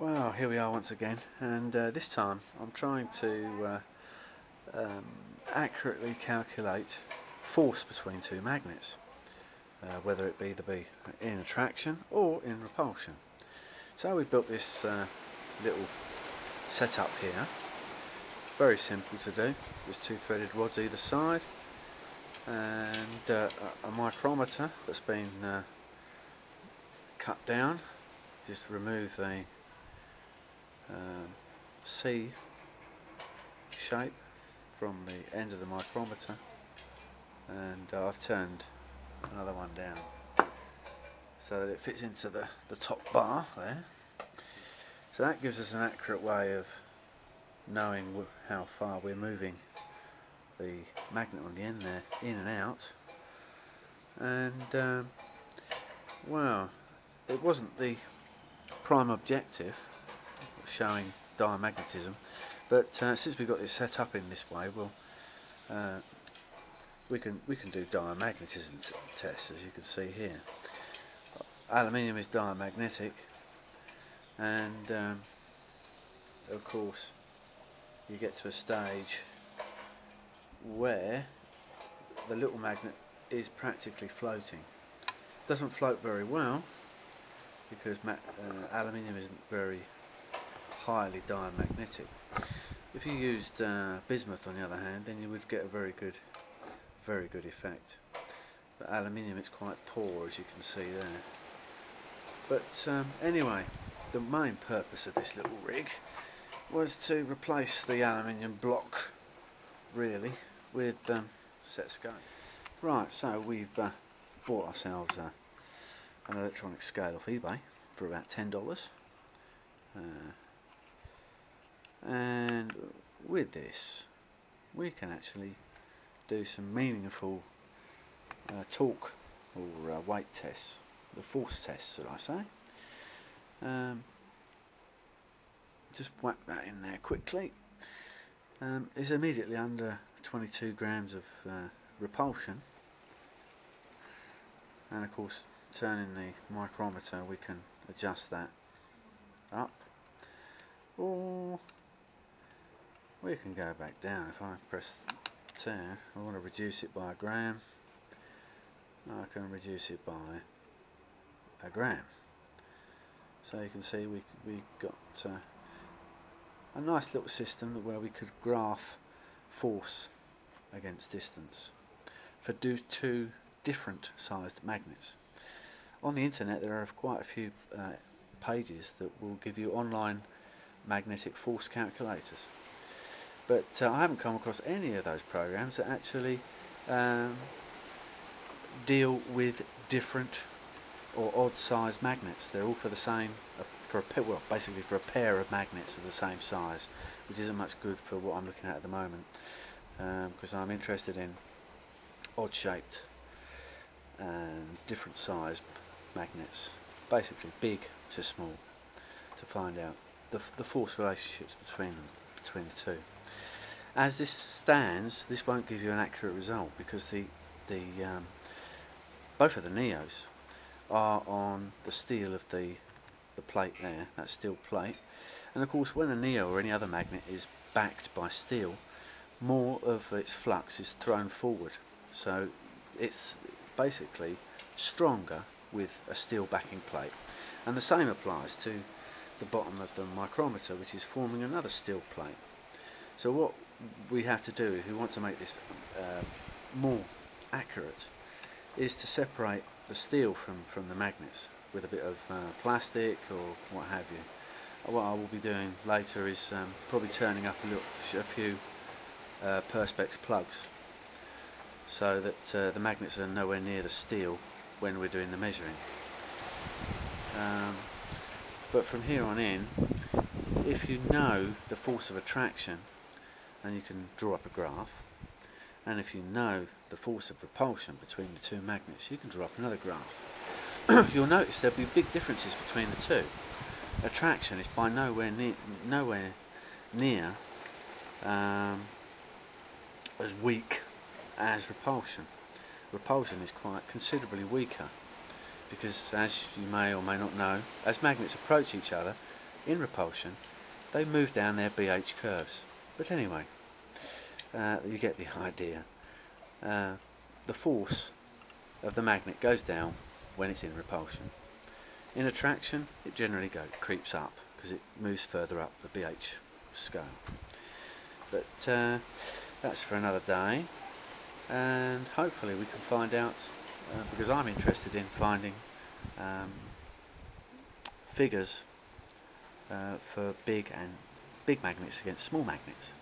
Wow, here we are once again, and this time I'm trying to accurately calculate force between two magnets, whether it be in attraction or in repulsion. So we built this little setup here. Very simple to do. There's two threaded rods either side, and a micrometer that's been cut down. Just remove the C shape from the end of the micrometer, and I've turned another one down so that it fits into the top bar there. So that gives us an accurate way of knowing how far we're moving the magnet on the end there in and out. And well, it wasn't the prime objective showing diamagnetism, but since we've got it set up in this way, we'll we can do diamagnetism tests, as you can see here. Aluminium is diamagnetic, and of course you get to a stage where the little magnet is practically floating. It doesn't float very well because aluminium isn't very highly diamagnetic. If you used bismuth, on the other hand, then you would get a very good effect. But aluminium, it's quite poor, as you can see there. But anyway, the main purpose of this little rig was to replace the aluminium block, really, with set scale. Right, so we've bought ourselves an electronic scale off eBay for about $10. And with this we can actually do some meaningful torque or weight tests, the force tests, should I say. Just whack that in there quickly. It's immediately under 22 grams of repulsion, and of course turning the micrometer we can adjust that up, or we can go back down. If I press 10, I want to reduce it by a gram, I can reduce it by a gram. So you can see we got a nice little system where we could graph force against distance for two different sized magnets. On the internet there are quite a few pages that will give you online magnetic force calculators. But I haven't come across any of those programs that actually deal with different or odd size magnets. They're all for the same, well, basically for a pair of magnets of the same size, which isn't much good for what I'm looking at the moment, because I'm interested in odd shaped and different size magnets, basically big to small, to find out the force relationships between the two. As this stands, this won't give you an accurate result because the both of the NEOs are on the steel of the plate there, that steel plate. And of course, when a NEO or any other magnet is backed by steel, more of its flux is thrown forward. So it's basically stronger with a steel backing plate. And the same applies to the bottom of the micrometer, which is forming another steel plate. So what we have to do if we want to make this more accurate is to separate the steel from the magnets with a bit of plastic or what have you. What I will be doing later is probably turning up a few Perspex plugs so that the magnets are nowhere near the steel when we're doing the measuring. But from here on in, if you know the force of attraction, then you can draw up a graph, and if you know the force of repulsion between the two magnets, you can draw up another graph. You'll notice there'll be big differences between the two. Attraction is by nowhere near as weak as repulsion. Repulsion is quite considerably weaker, because as you may or may not know, as magnets approach each other, in repulsion, they move down their BH curves. But anyway, you get the idea. The force of the magnet goes down when it's in repulsion. In attraction, it generally creeps up because it moves further up the BH scale. But that's for another day, and hopefully we can find out, because I'm interested in finding figures for big magnets against small magnets.